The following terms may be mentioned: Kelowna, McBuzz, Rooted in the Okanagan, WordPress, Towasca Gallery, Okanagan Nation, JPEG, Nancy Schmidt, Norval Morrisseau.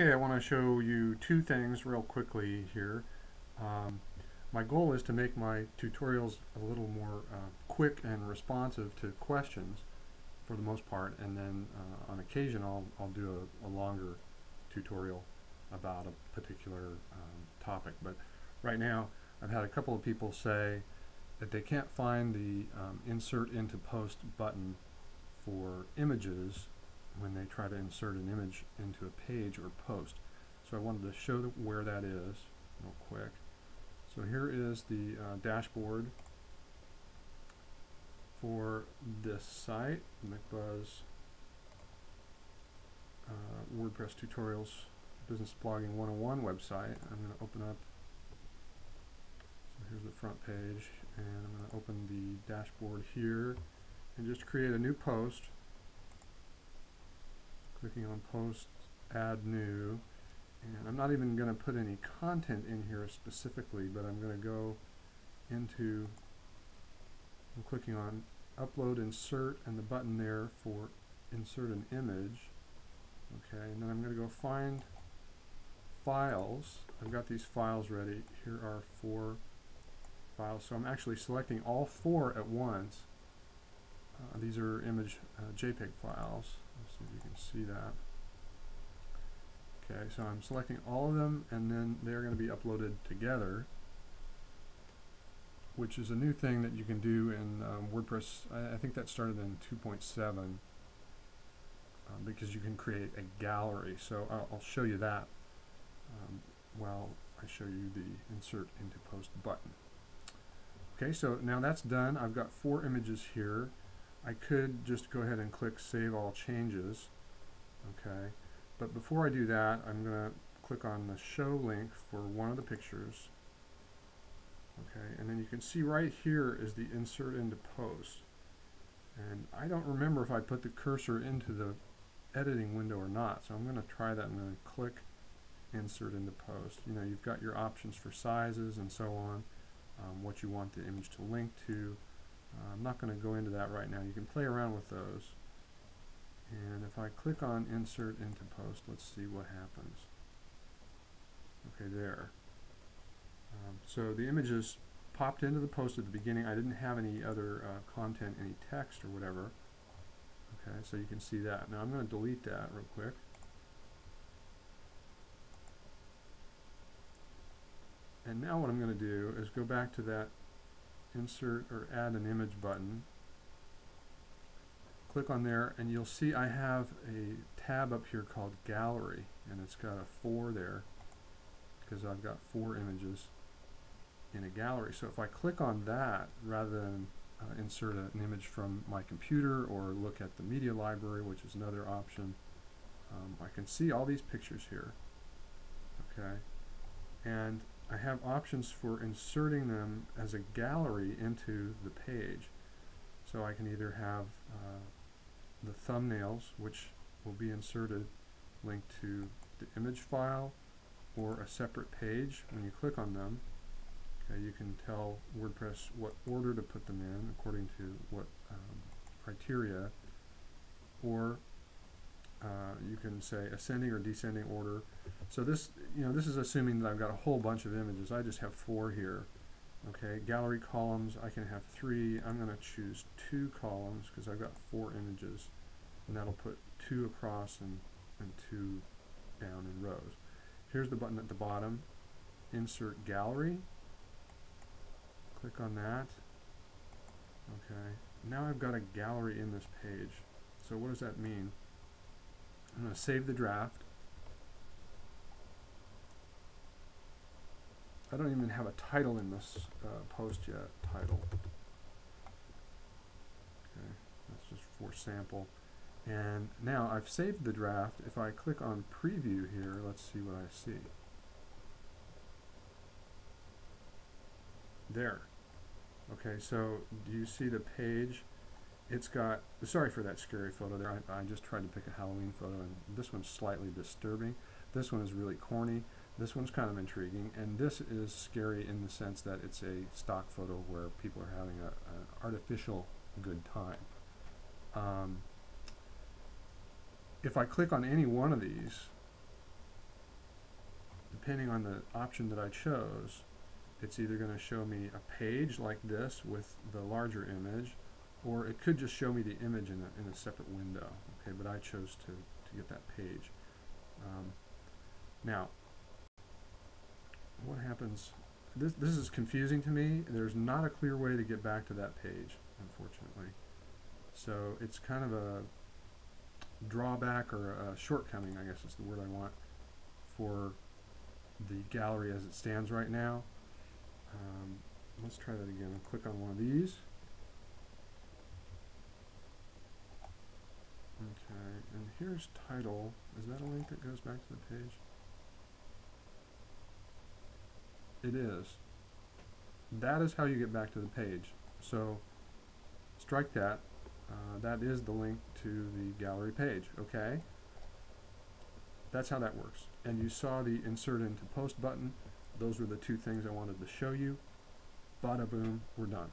Okay, I want to show you two things real quickly here. My goal is to make my tutorials a little more quick and responsive to questions for the most part, and then on occasion I'll do a longer tutorial about a particular topic. But right now I've had a couple of people say that they can't find the insert into post button for images when they try to insert an image into a page or post. So I wanted to show where that is real quick. So here is the dashboard for this site, McBuzz WordPress Tutorials Business Blogging 101 website. I'm going to open up, so here's the front page, and I'm going to open the dashboard here and just create a new post. Clicking on post, add new, and I'm not even going to put any content in here specifically, but I'm going to go into, I'm clicking on upload, insert, and the button there for insert an image. Okay, and then I'm going to go find files. I've got these files ready. Here are 4 files, so I'm actually selecting all 4 at once. These are image JPEG files. Let's see if you can see that. Okay, so I'm selecting all of them, and then they're going to be uploaded together, which is a new thing that you can do in WordPress. I think that started in 2.7 because you can create a gallery. So I'll show you that while I show you the insert into post button. Okay, so now that's done. I've got 4 images here. I could just go ahead and click Save All Changes. Okay, but before I do that, I'm going to click on the Show link for one of the pictures. Okay, and then you can see right here is the Insert into Post. And I don't remember if I put the cursor into the editing window or not, so I'm going to try that. I'm going to click Insert into Post. You know, you've got your options for sizes and so on, what you want the image to link to. I'm not going to go into that right now. You can play around with those. And if I click on Insert into Post, let's see what happens. Okay, there. So the images popped into the post at the beginning. I didn't have any other content, any text or whatever. Okay, so you can see that. Now I'm going to delete that real quick. And now what I'm going to do is go back to that Insert or Add an Image button. Click on there, and you'll see I have a tab up here called Gallery, and it's got a 4 there because I've got 4 images in a gallery. So if I click on that rather than insert an image from my computer or look at the media library, which is another option, I can see all these pictures here. Okay, and I have options for inserting them as a gallery into the page. So I can either have the thumbnails, which will be inserted, linked to the image file or a separate page. When you click on them, okay, you can tell WordPress what order to put them in according to what criteria, or you can say ascending or descending order. So this, you know, this is assuming that I've got a whole bunch of images. I just have 4 here. Okay, gallery columns, I can have 3. I'm going to choose 2 columns because I've got 4 images, and that'll put 2 across and 2 down in rows. Here's the button at the bottom, Insert Gallery. Click on that. Okay, now I've got a gallery in this page. So what does that mean? I'm going to save the draft. I don't even have a title in this post yet. Title. Okay, that's just for sample. And now I've saved the draft. If I click on Preview here, let's see what I see. There. Okay, so do you see the page? It's got, sorry for that scary photo there. I just tried to pick a Halloween photo, and this one's slightly disturbing. This one is really corny. This one's kind of intriguing, and this is scary in the sense that it's a stock photo where people are having an artificial good time. If I click on any one of these, depending on the option that I chose, it's either going to show me a page like this with the larger image, or it could just show me the image in a separate window. Okay, but I chose to get that page. Now, what happens? This is confusing to me. There's not a clear way to get back to that page, unfortunately. So it's kind of a drawback or a shortcoming, I guess is the word I want, for the gallery as it stands right now. Let's try that again. I'll click on one of these. Okay, and here's title. Is that a link that goes back to the page? It is. That is how you get back to the page. So strike that. That is the link to the gallery page. Okay? That's how that works. And you saw the insert into post button. Those were the two things I wanted to show you. Bada boom, we're done.